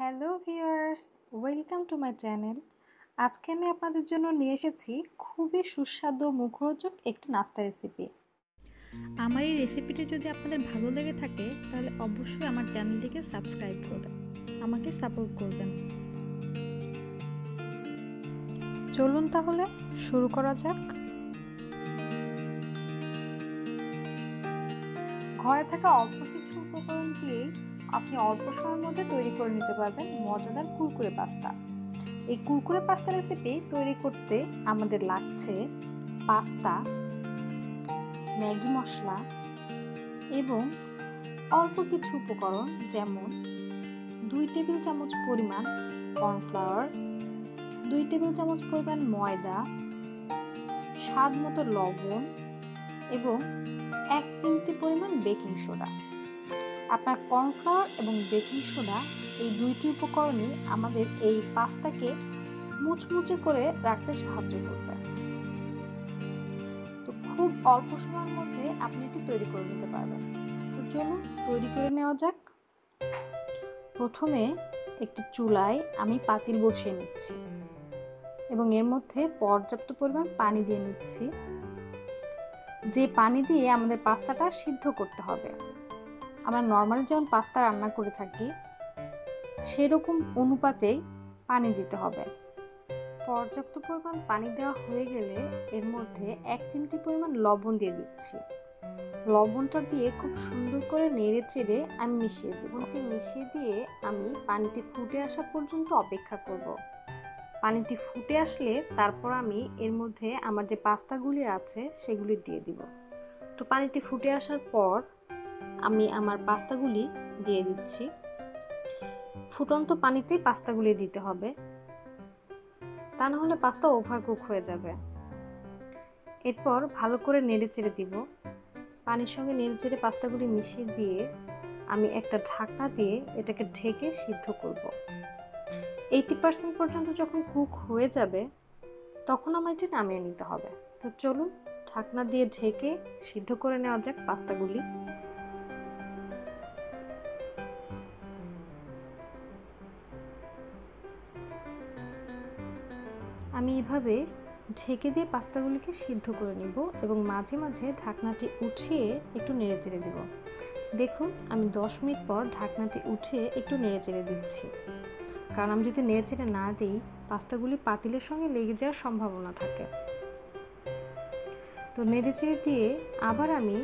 Hello viewers welcome to my channel. आज के मैं आपनादेर जोन्नो निये एसेछि खूबी सुस्वादु मुखरोचक एक नास्ता रेसिपि। आमार एई रेसिपिटा जोदि आपनादेर भालो लेगे थाके ताहले अवश्योई आमार चैनलटिके सबस्क्राइब करबेन, आमाके सापोर्ट करबेन। चलुन ताहले शुरू करा जाक। घरे थाका अल्प किछु उपकरण दिये अपनी अल्प समय मध्य तैरी कर निते पारबेन मजादार कुरकुरे पास्ता। ये कुरकुरे पास्ता रेसिपि तैरी करते आमादेर लागछे पास्ता, मैगी मशला एवं अल्प किछु उपकरण जेमन 2 टेबिल चामच परिमाण कर्नफ्लावर, 2 टेबिल चामच परिमाण मयदा, स्वाद मतो लवण एवं 1 चिमटी परिमाण बेकिंग सोडा। आपनार कर्नफ्लावर एवं बेकिंग सोडा ये दुईटी उपकरणी आमादेर ये पास्ता के मुचमुचे करे राखते साहाज्य करबे। तो खूब अल्प समयेर मধ্যে আপনি এটি তৈরি করে নিতে পারবেন। তো চলুন তৈরি করে নেওয়া যাক। প্রথমে একটি চুলায় আমি পাতিল বসিয়ে নিচ্ছি এবং এর মধ্যে পর্যাপ্ত পরিমাণ পানি দিয়ে নিচ্ছি, যে পানি দিয়ে আমাদের পাস্তাটা সিদ্ধ করতে হবে। आमरा नर्माली जेमन पास्ता रान्ना करे थाकी सेरकम अनुपाते पानी दीते हबे। पर्याप्त परिमाण पानी देওয়া হয়ে গেলে এর মধ্যে 1 চিমটি পরিমাণ লবণ দিয়ে দিচ্ছি। লবণটা দিয়ে খুব সুন্দর করে নেড়েচেড়ে আমি মিশিয়ে দেব। এটি মিশিয়ে দিয়ে আমি পানিটি ফুটে আসা পর্যন্ত অপেক্ষা করব। পানিটি ফুটে আসলে তারপর আমি এর মধ্যে আমার যে পাস্তাগুলি আছে সেগুলি দিয়ে দিব। তো পানিটি ফুটে আসার পর আমি আমার পাস্তাগুলি দিয়ে দিচ্ছি। ফুটন্ত পানিতেই পাস্তাগুলি দিতে হবে, তা না হলে পাস্তা ওভারকুক হয়ে যাবে। এরপর ভালো করে নেড়েচেড়ে দিব। পানির সঙ্গে নেড়েচেড়ে পাস্তাগুলি মিশিয়ে দিয়ে আমি একটা ঢাকনা দিয়ে এটাকে ঢেকে সিদ্ধ করব। 80% পর্যন্ত যখন কুক হয়ে যাবে তখন আমার এটা নামিয়ে নিতে হবে। তো চলুন ঢাকনা দিয়ে ঢেকে সিদ্ধ করে নেওয়া যাক পাস্তাগুলি। আমি এভাবে ঢেকে দিয়ে পাস্তাগুলিকে সিদ্ধ করে নিব এবং মাঝে মাঝে ঢাকনাটি উঠিয়ে একটু নেড়েচেড়ে দেব। দেখুন আমি 10 মিনিট পর ঢাকনাটি উঠিয়ে একটু নেড়েচেড়ে দিচ্ছি, কারণ আমি যদি নেড়েচেড়ে না দিই পাস্তাগুলি পাতিলের সঙ্গে লেগে যাওয়ার সম্ভাবনা থাকে। তো নেড়েচেড়ে দিয়ে আবার আমি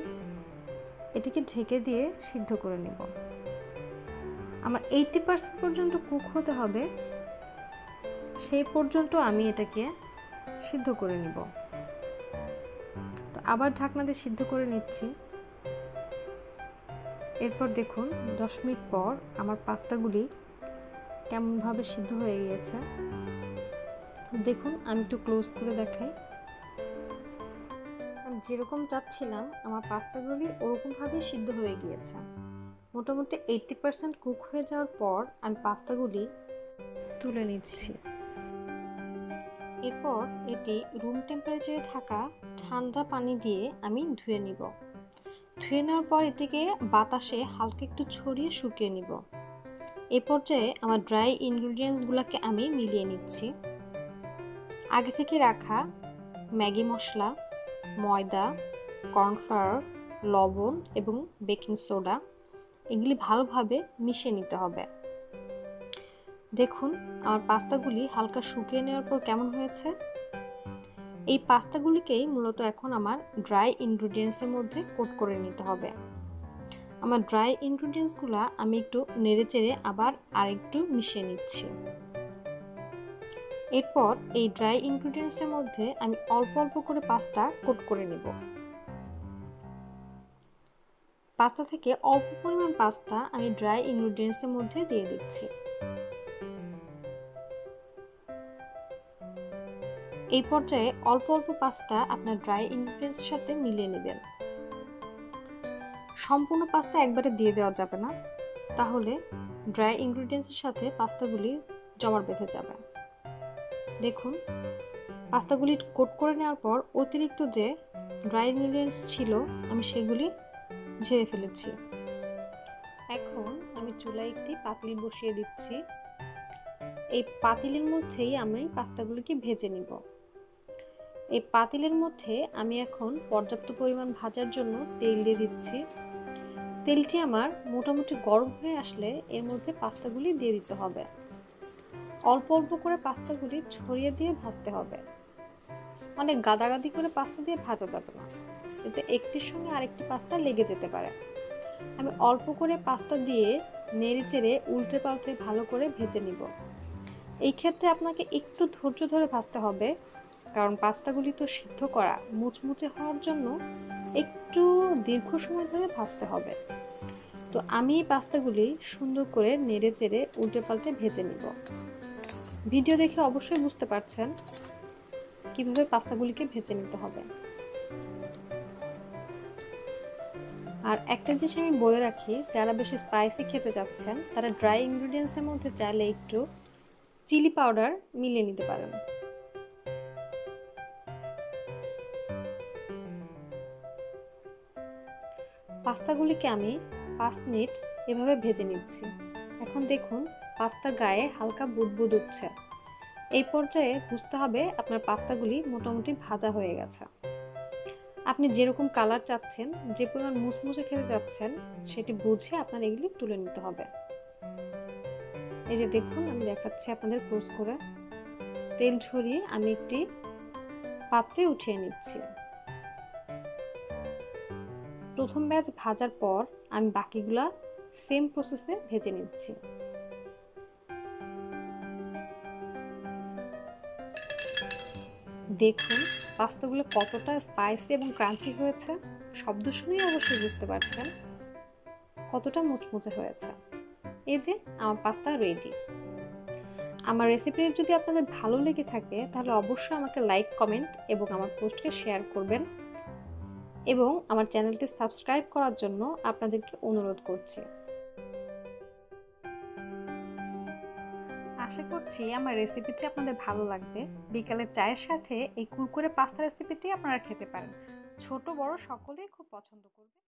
এটিকে ঢেকে দিয়ে সিদ্ধ করে নেব। আমার 80% পর্যন্ত কুক হতে হবে, সেই পর্যন্ত আমি এটাকে সিদ্ধ করে নিব। তো আবার ঢাকনা দিয়ে সিদ্ধ করে নিচ্ছি। এরপর দেখুন 10 মিনিট পর আমার পাস্তাগুলি কেমনভাবে সিদ্ধ হয়ে গিয়েছে। দেখুন আমি একটু ক্লোজ করে দেখাই। আমি যেরকম চাচ্ছিলাম আমার পাস্তাগুলি ওরকমভাবে সিদ্ধ হয়ে গিয়েছে। মোটামুটি 80% কুক হয়ে যাওয়ার পর আমি পাস্তাগুলি তুলে নিচ্ছি। এরপর এটি রুম টেম্পারেচারে থাকা ঠান্ডা পানি দিয়ে আমি ধুয়ে নিব। ধুয়ে নেওয়ার পর এটিকে বাতাসে হালকা একটু ছড়িয়ে শুকিয়ে নিব। এই পর্যায়ে আমার ড্রাই ইনগ্রেডিয়েন্টসগুলোকে আমি মিলিয়ে নিচ্ছি। আগে থেকে রাখা ম্যাগি মশলা, ময়দা, কর্নফ্লাওয়ার, লবণ এবং বেকিং সোডা এগুলি ভালোভাবে মিশিয়ে নিতে হবে। দেখুন আমার পাস্তাগুলি হালকা শুকিয়ে নেওয়ার পর কেমন হয়েছে। এই পাস্তাগুলিকেই মূলত এখন আমার ড্রাই ইনগ্রিডিয়েন্টসের মধ্যে কোট করে নিতে হবে। আমার ড্রাই ইনগ্রিডিয়েন্টসগুলো আমি একটু নেড়েচেড়ে আবার আরেকটু মিশিয়ে নিচ্ছি। এরপর এই ড্রাই ইনগ্রিডিয়েন্টসের মধ্যে আমি অল্প অল্প করে পাস্তা কোট করে নেব। পাস্তা থেকে অল্প পরিমাণ পাস্তা আমি ড্রাই ইনগ্রিডিয়েন্টসের মধ্যে দিয়ে দিচ্ছি। এই পর্যায়ে অল্প অল্প পাস্তা আপনার ড্রাই ইনগ্রিডিয়েন্টসের সাথে মিলিয়ে নেবেন। সম্পূর্ণ পাস্তা একবারে দিয়ে দেওয়া যাবে না, তাহলে ড্রাই ইনগ্রিডিয়েন্টসের সাথে পাস্তাগুলি জমাট বেঁধে যাবে। দেখুন পাস্তাগুলি কোট করে নেওয়ার পর অতিরিক্ত যে ড্রাই ইনগ্রিডিয়েন্টস ছিল আমি সেগুলি ঝেড়ে ফেলেছি। এখন আমি চুলায় একটি পাতিল বসিয়ে দিচ্ছি। এই পাতিলের মধ্যেই আমি পাস্তাগুলোকে ভেজে নিব। এই পাতিলের মধ্যে আমি এখন পর্যাপ্ত পরিমাণ ভাজার জন্য তেল দিয়ে দিচ্ছি। তেলটি আমার মোটামুটি গরম হয়ে আসলে এর মধ্যে পাস্তাগুলি দিয়ে দিতে হবে। অল্প অল্প করে পাস্তাগুলি ছড়িয়ে দিয়ে ভাজতে হবে, মানে গাদাগাদি করে পাস্তা দিয়ে ভাজা যাবে না, এতে একটির সঙ্গে আরেকটি পাস্তা লেগে যেতে পারে। আমি অল্প করে পাস্তা দিয়ে নেড়ে চেড়ে উল্টে পাল্টে ভালো করে ভেজে নিব। এই ক্ষেত্রে আপনাকে একটু ধৈর্য ধরে ভাজতে হবে, কারণ পাস্তাগুলি তো সিদ্ধ করা, মুচমুচে হওয়ার জন্য একটু দীর্ঘ সময় ধরে ভাজতে হবে। তো আমি এই পাস্তাগুলি সুন্দর করে নেড়ে চেড়ে উল্টে পাল্টে ভেজে নিব। ভিডিও দেখে অবশ্যই বুঝতে পারছেন কিভাবে পাস্তাগুলিকে ভেজে নিতে হবে। আর একটা জিনিস আমি বলে রাখি, যারা বেশি স্পাইসি খেতে চাচ্ছেন তারা ড্রাই ইনগ্রিডিয়েন্টসের মধ্যে চাইলে একটু চিলি পাউডার মিলিয়ে নিতে পারেন। পাস্তাগুলিকে আমি 5 মিনিট এভাবে ভেজে নিচ্ছি। এখন দেখুন পাস্তার গায়ে হালকা বুদবুদ উঠছে। এই পর্যায়ে বুঝতে হবে আপনার পাস্তাগুলি মোটামুটি ভাজা হয়ে গেছে। আপনি যেরকম কালার চাচ্ছেন, যে পরিমাণ মুচমুচে খেতে চাচ্ছেন সেটি বুঝে আপনার এগুলি তুলে নিতে হবে। এই যে দেখুন আমি দেখাচ্ছি আপনাদের ক্রস করে তেল ঝরিয়ে আমি একটি পাত্রে উঠিয়ে নিচ্ছি। প্রথম ব্যাচ ভাজার পর আমি বাকিগুলা সেম প্রসেসে ভেজে নিচ্ছি। দেখুন পাস্তাগুলো কতটা স্পাইসি এবং ক্রাঞ্চি হয়েছে, শব্দ শুনেই অবশ্যই বুঝতে পারছেন কতটা মুচমুচে হয়েছে। এই যে আমার পাস্তা রেডি। আমার রেসিপি যদি আপনাদের ভালো লেগে থাকে তাহলে অবশ্যই আমাকে লাইক, কমেন্ট এবং আমার পোস্টকে শেয়ার করবেন, এবং আমার চ্যানেলটি সাবস্ক্রাইব করার জন্য আপনাদেরকে অনুরোধ করছি। আশা করছি আমার রেসিপিটি আপনাদের ভালো লাগবে। বিকালে চায়ের সাথে এই কুরকুরে পাস্তা রেসিপিটি আপনারা খেতে পারেন, ছোট বড় সকলেই খুব পছন্দ করবে।